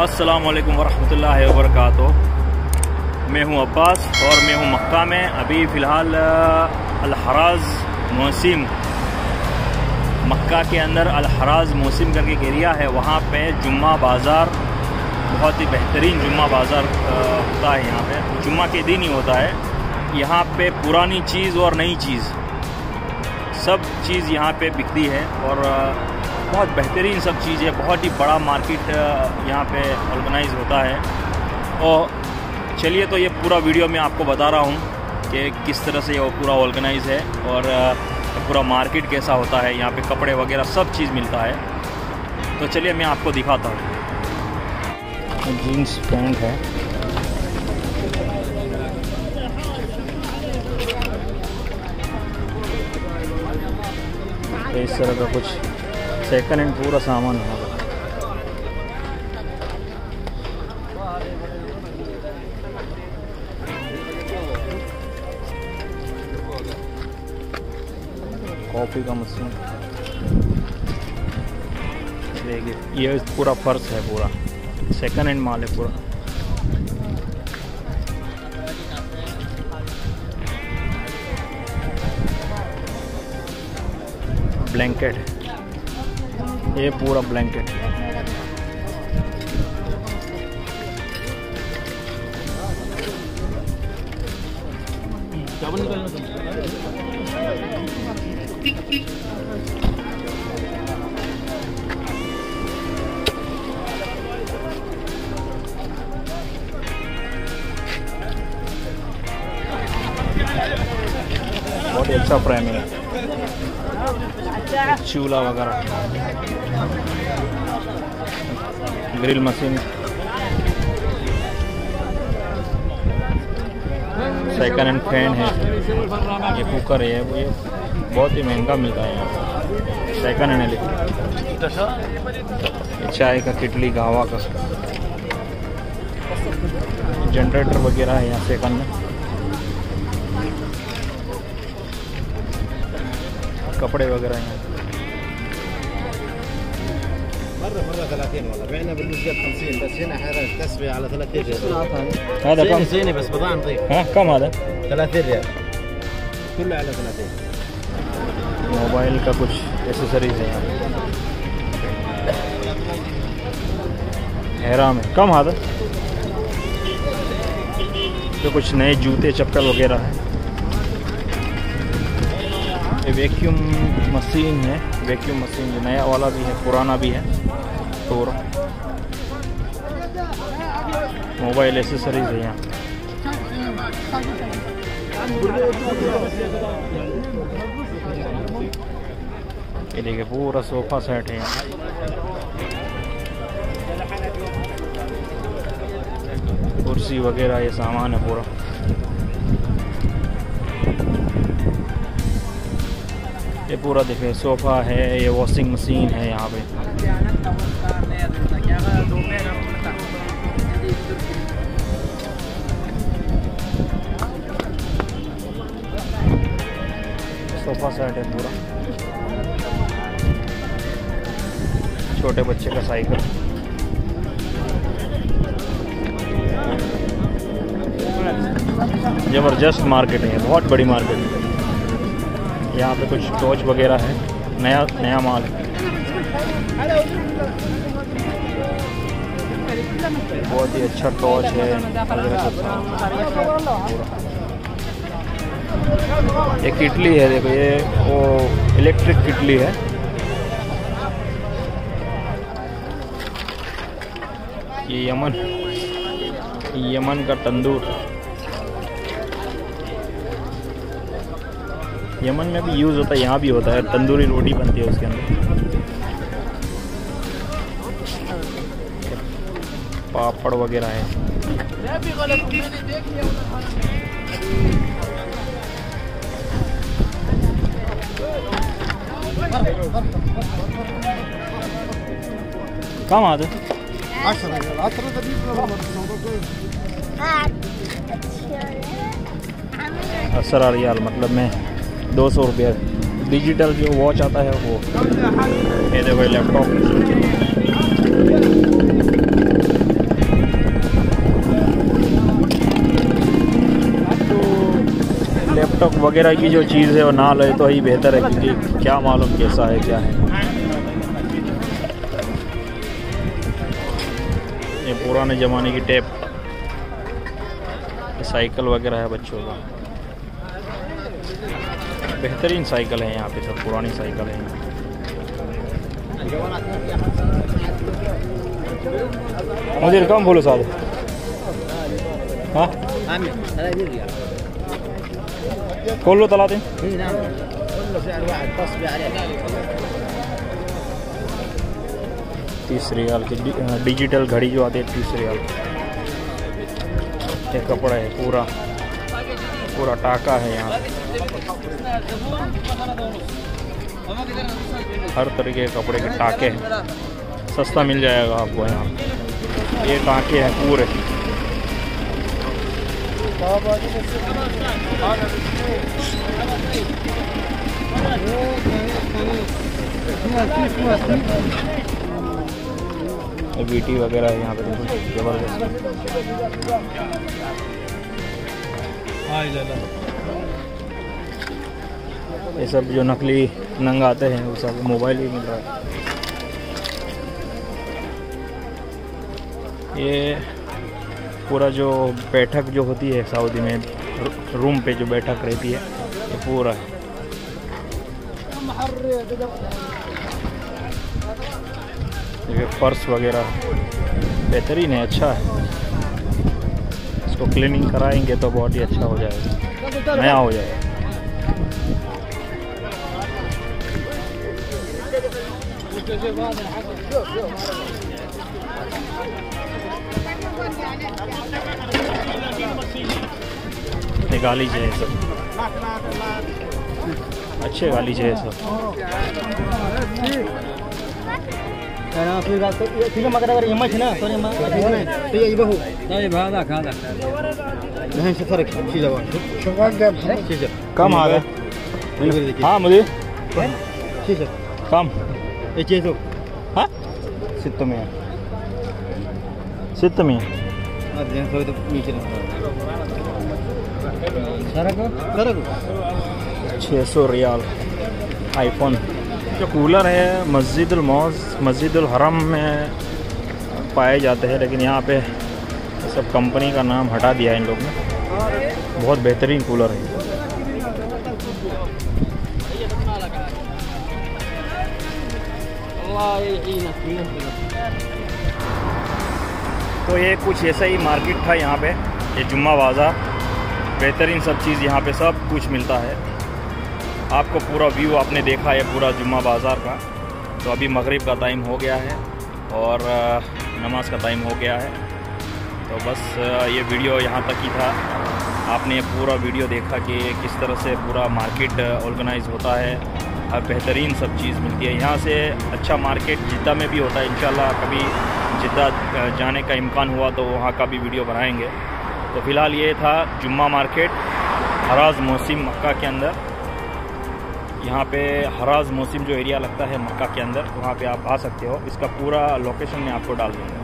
अस्सलामुअलैकुम वरहमतुल्लाहि वबरकातुहू। मैं हूं अब्बास और मैं हूं मक्का में। अभी फ़िलहाल अल हराज मोहसिम, मक्का के अंदर अल हराज मोहसिम करके एक एरिया है, वहाँ पे जुम्मा बाज़ार, बहुत ही बेहतरीन जुम्मा बाज़ार होता है। यहाँ पे जुम्मा के दिन ही होता है। यहाँ पे पुरानी चीज़ और नई चीज़ सब चीज़ यहाँ पे बिकती है और बहुत बेहतरीन सब चीज़ें, बहुत ही बड़ा मार्केट यहाँ पे ऑर्गेनाइज होता है। और चलिए, तो ये पूरा वीडियो मैं आपको बता रहा हूँ कि किस तरह से ये पूरा ऑर्गेनाइज है और पूरा मार्केट कैसा होता है। यहाँ पे कपड़े वगैरह सब चीज़ मिलता है। तो चलिए मैं आपको दिखाता हूँ। जीन्स पैंट है, इस तरह का कुछ सेकंड हैंड पूरा सामान है। कॉफ़ी का मशीन, देखिए ये पूरा फर्श है, पूरा सेकंड हैंड माल है पूरा। ब्लैंकेट है, ये पूरा ब्लैंकेट। बहुत अच्छा प्राइम है, चूल्हा वगैरह, grill machine, second hand fan है, ये कुकर है, ये बहुत ही महंगा मिलता है यहाँ, सेकंड हैंड है। लेकिन चाय का किटली, गावा का जनरेटर वगैरह है यहाँ सेकंड में। कपड़े वगैरह हैं, मोबाइल का कुछ एसेसरीज है। हराम है कम हाथ, तो कुछ नए जूते चप्पल वगैरह है। वैक्यूम मशीन है, वैक्यूम मशीन जो नया वाला भी है, पुराना भी है। और मोबाइल एसेसरीज है यहाँ। ये देखिए पूरा सोफा सेट है यहाँ, कुर्सी वगैरह ये सामान है पूरा। ये पूरा देखे सोफ़ा है, ये वॉशिंग मशीन है यहाँ पे। सोफ़ा सेट है पूरा, छोटे बच्चे का साइकिल, ज़बरदस्त मार्केट है, बहुत बड़ी मार्केट है। यहाँ पे कुछ टॉर्च वगैरह है, नया माल है। बहुत ही अच्छा टॉर्च है। ये किटली है, देखो ये वो इलेक्ट्रिक किटली है। ये यमन का तंदूर, यमन में भी यूज़ होता है, यहाँ भी होता है, तंदूरी रोटी बनती है उसके अंदर। पापड़ वगैरह है, कम आते असर रियाल, मतलब मैं 200 रुपये। डिजिटल जो वॉच आता है वो, ये देखो लैपटॉप। वगैरह की जो चीज़ है वो ना ले तो ही बेहतर है, क्योंकि क्या मालूम कैसा है क्या है। ये पुराने ज़माने की टेप, साइकिल वगैरह है बच्चों का, बेहतरीन साइकिल है यहाँ पे, सब पुरानी साइकिल है। मुझे कम बोलो साहब, हाँ खोलो तला दें। $30 की डिजिटल घड़ी जो आती है, $30। ये कपड़ा है पूरा, पूरा टाका है यहाँ, हर तरीके के कपड़े के टाके हैं, सस्ता मिल जाएगा आपको यहाँ। ये टाके हैं पूरे, बीटी वगैरह है यहाँ पे, जबरदस्त। ये सब जो नकली नंग आते हैं वो सब मोबाइल ही मिल रहा है। ये पूरा जो बैठक जो होती है सऊदी में, रूम पे जो बैठक रहती है, ये पूरा है। पर्स वगैरह बेहतरीन है, अच्छा है। इसको क्लीनिंग कराएंगे तो बहुत ही अच्छा हो जाएगा, नया हो जाएगा। गाली चाहिए सब, अच्छे गाली चाहिए सब। कम आ गए, हाँ मुझे कम सित में, सित में $600। आईफोन जो कूलर है मस्जिदुल हरम में पाए जाते हैं, लेकिन यहाँ पे सब कंपनी का नाम हटा दिया है इन लोगों ने। बहुत बेहतरीन कूलर है। तो ये कुछ ऐसा ही मार्केट था यहाँ पे, ये जुम्मा बाज़ार, बेहतरीन सब चीज़ यहाँ पे सब कुछ मिलता है। आपको पूरा व्यू आपने देखा है पूरा जुम्मा बाज़ार का। तो अभी मगरिब का टाइम हो गया है और नमाज का टाइम हो गया है। तो बस ये वीडियो यहाँ तक ही था। आपने पूरा वीडियो देखा कि किस तरह से पूरा मार्केट ऑर्गेनाइज होता है और बेहतरीन सब चीज़ मिलती है। यहाँ से अच्छा मार्केट जिद्दा में भी होता है। इंशाल्लाह कभी जिद्दा जाने का इम्कान हुआ तो वहाँ का भी वीडियो बनाएँगे। तो फ़िलहाल ये था जुम्मा मार्केट, हराज मोहसिम, मक्का के अंदर। यहाँ पे हराज मोहसिम जो एरिया लगता है मक्का के अंदर, वहाँ पे आप आ सकते हो। इसका पूरा लोकेशन मैं आपको डाल दूँगा।